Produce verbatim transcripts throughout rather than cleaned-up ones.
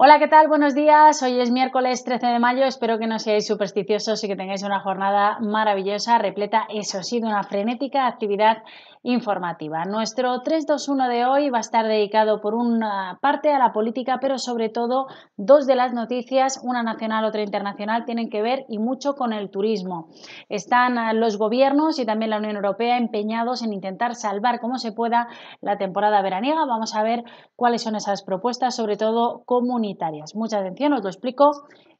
Hola, ¿qué tal? Buenos días. Hoy es miércoles trece de mayo. Espero que no seáis supersticiosos y que tengáis una jornada maravillosa, repleta, eso sí, de una frenética actividad informativa. Nuestro tres dos uno de hoy va a estar dedicado por una parte a la política, pero sobre todo dos de las noticias, una nacional, otra internacional, tienen que ver y mucho con el turismo. Están los gobiernos y también la Unión Europea empeñados en intentar salvar como se pueda la temporada veraniega. Vamos a ver cuáles son esas propuestas, sobre todo comunitarias. Mucha atención, os lo explico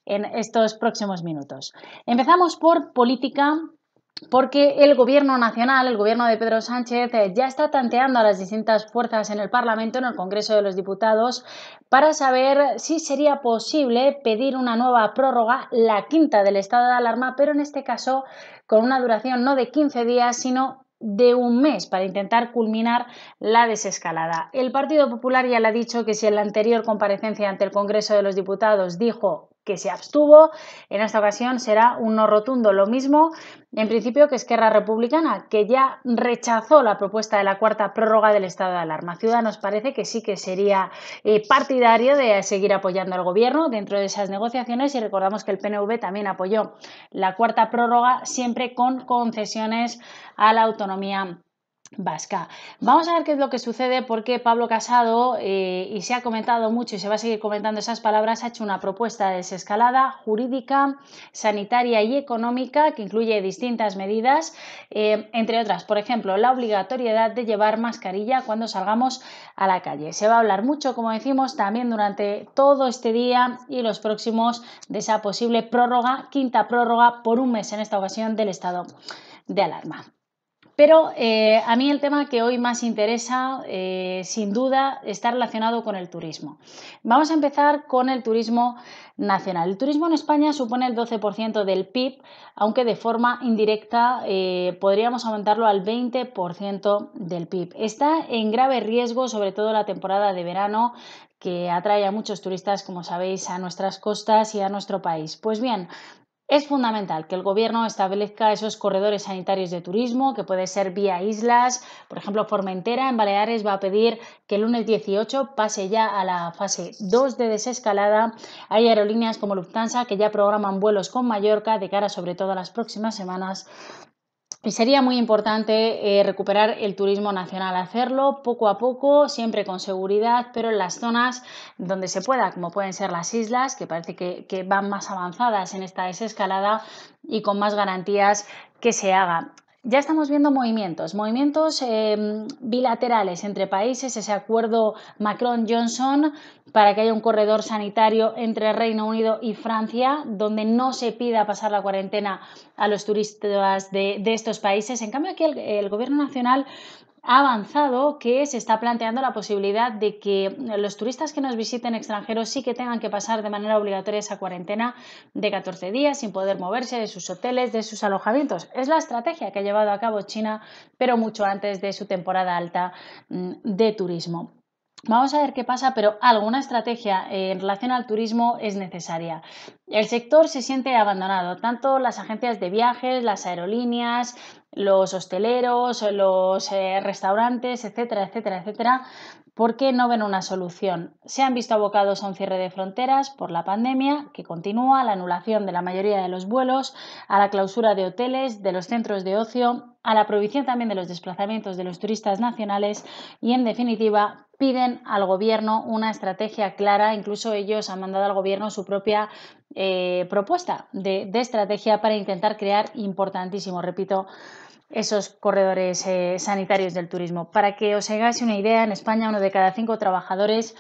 en estos próximos minutos. Empezamos por política. Porque el Gobierno Nacional, el Gobierno de Pedro Sánchez, ya está tanteando a las distintas fuerzas en el Parlamento, en el Congreso de los Diputados, para saber si sería posible pedir una nueva prórroga, la quinta del estado de alarma, pero en este caso con una duración no de quince días, sino de un mes para intentar culminar la desescalada. El Partido Popular ya le ha dicho que si en la anterior comparecencia ante el Congreso de los Diputados dijo que se abstuvo, en esta ocasión será un no rotundo. Lo mismo, en principio, que Esquerra Republicana, que ya rechazó la propuesta de la cuarta prórroga del estado de alarma. Ciudadanos parece que sí que sería eh, partidario de seguir apoyando al Gobierno dentro de esas negociaciones, y recordamos que el P N V también apoyó la cuarta prórroga, siempre con concesiones a la autonomía vasca. Vamos a ver qué es lo que sucede, porque Pablo Casado, eh, y se ha comentado mucho y se va a seguir comentando esas palabras, ha hecho una propuesta de desescalada jurídica, sanitaria y económica que incluye distintas medidas, eh, entre otras, por ejemplo, la obligatoriedad de llevar mascarilla cuando salgamos a la calle. Se va a hablar mucho, como decimos, también durante todo este día y los próximos de esa posible prórroga, quinta prórroga por un mes en esta ocasión del estado de alarma. Pero eh, a mí el tema que hoy más interesa, eh, sin duda, está relacionado con el turismo. Vamos a empezar con el turismo nacional. El turismo en España supone el doce por ciento del P I B, aunque de forma indirecta eh, podríamos aumentarlo al veinte por ciento del P I B. Está en grave riesgo, sobre todo la temporada de verano, que atrae a muchos turistas, como sabéis, a nuestras costas y a nuestro país. Pues bien, es fundamental que el Gobierno establezca esos corredores sanitarios de turismo, que puede ser vía islas. Por ejemplo, Formentera en Baleares va a pedir que el lunes dieciocho pase ya a la fase dos de desescalada. Hay aerolíneas como Lufthansa que ya programan vuelos con Mallorca de cara sobre todo a las próximas semanas. Y sería muy importante eh, recuperar el turismo nacional, hacerlo poco a poco, siempre con seguridad, pero en las zonas donde se pueda, como pueden ser las islas, que parece que, que van más avanzadas en esta desescalada y con más garantías que se haga. Ya estamos viendo movimientos, movimientos eh, bilaterales entre países, ese acuerdo Macron-Johnson para que haya un corredor sanitario entre Reino Unido y Francia, donde no se pida pasar la cuarentena a los turistas de, de estos países. En cambio, aquí el, el Gobierno Nacional ha avanzado que se está planteando la posibilidad de que los turistas que nos visiten extranjeros sí que tengan que pasar de manera obligatoria esa cuarentena de catorce días sin poder moverse de sus hoteles, de sus alojamientos. Es la estrategia que ha llevado a cabo China, pero mucho antes de su temporada alta de turismo. Vamos a ver qué pasa, pero alguna estrategia en relación al turismo es necesaria. El sector se siente abandonado, tanto las agencias de viajes, las aerolíneas, los hosteleros, los eh, restaurantes, etcétera, etcétera, etcétera, porque no ven una solución. Se han visto abocados a un cierre de fronteras por la pandemia que continúa, a la anulación de la mayoría de los vuelos, a la clausura de hoteles, de los centros de ocio, a la prohibición también de los desplazamientos de los turistas nacionales y, en definitiva, piden al Gobierno una estrategia clara. Incluso ellos han mandado al Gobierno su propia eh, propuesta de, de estrategia para intentar crear, importantísimo, repito, esos corredores eh, sanitarios del turismo. Para que os hagáis una idea, en España uno de cada cinco trabajadores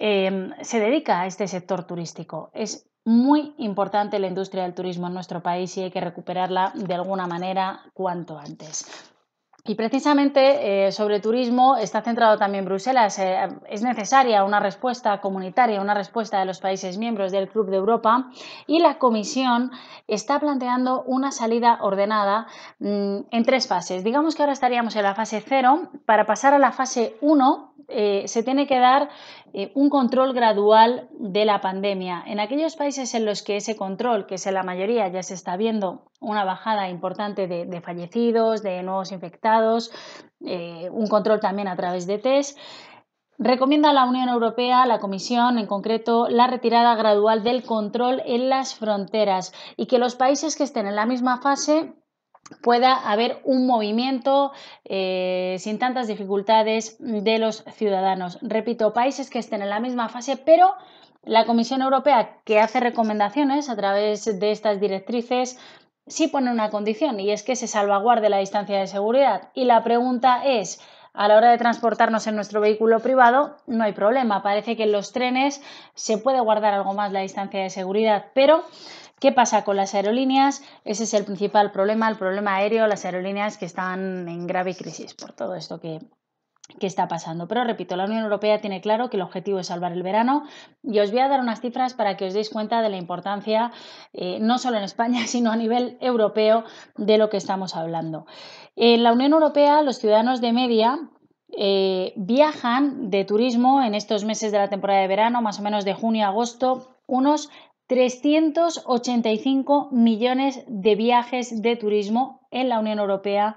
eh, se dedica a este sector turístico. Es muy importante la industria del turismo en nuestro país y hay que recuperarla de alguna manera cuanto antes. Y precisamente eh, sobre turismo está centrado también Bruselas. Eh, es necesaria una respuesta comunitaria, una respuesta de los países miembros del Club de Europa, y la Comisión está planteando una salida ordenada mmm, en tres fases. Digamos que ahora estaríamos en la fase cero. Para pasar a la fase uno eh, se tiene que dar eh, un control gradual de la pandemia. En aquellos países en los que ese control, que es en la mayoría, ya se está viendo una bajada importante de, de fallecidos, de nuevos infectados, eh, un control también a través de test, Recomienda a la Unión Europea, a la Comisión en concreto, la retirada gradual del control en las fronteras y que los países que estén en la misma fase pueda haber un movimiento eh, sin tantas dificultades de los ciudadanos. Repito, países que estén en la misma fase, pero la Comisión Europea, que hace recomendaciones a través de estas directrices, sí pone una condición, y es que se salvaguarde la distancia de seguridad. Y la pregunta es, a la hora de transportarnos en nuestro vehículo privado, no hay problema. Parece que en los trenes se puede guardar algo más la distancia de seguridad, pero ¿qué pasa con las aerolíneas? Ese es el principal problema, el problema aéreo, las aerolíneas que están en grave crisis por todo esto que, que está pasando. Pero repito, la Unión Europea tiene claro que el objetivo es salvar el verano, y os voy a dar unas cifras para que os deis cuenta de la importancia, eh, no solo en España, sino a nivel europeo, de lo que estamos hablando. En la Unión Europea, los ciudadanos de media eh, viajan de turismo en estos meses de la temporada de verano, más o menos de junio a agosto, unos trescientos ochenta y cinco millones de viajes de turismo en la Unión Europea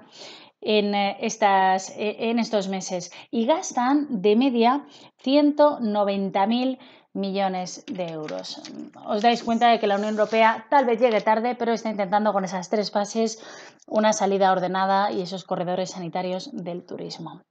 en, estas, en estos meses, y gastan de media ciento noventa mil millones de euros. Os dais cuenta de que la Unión Europea tal vez llegue tarde, pero está intentando con esas tres fases una salida ordenada y esos corredores sanitarios del turismo.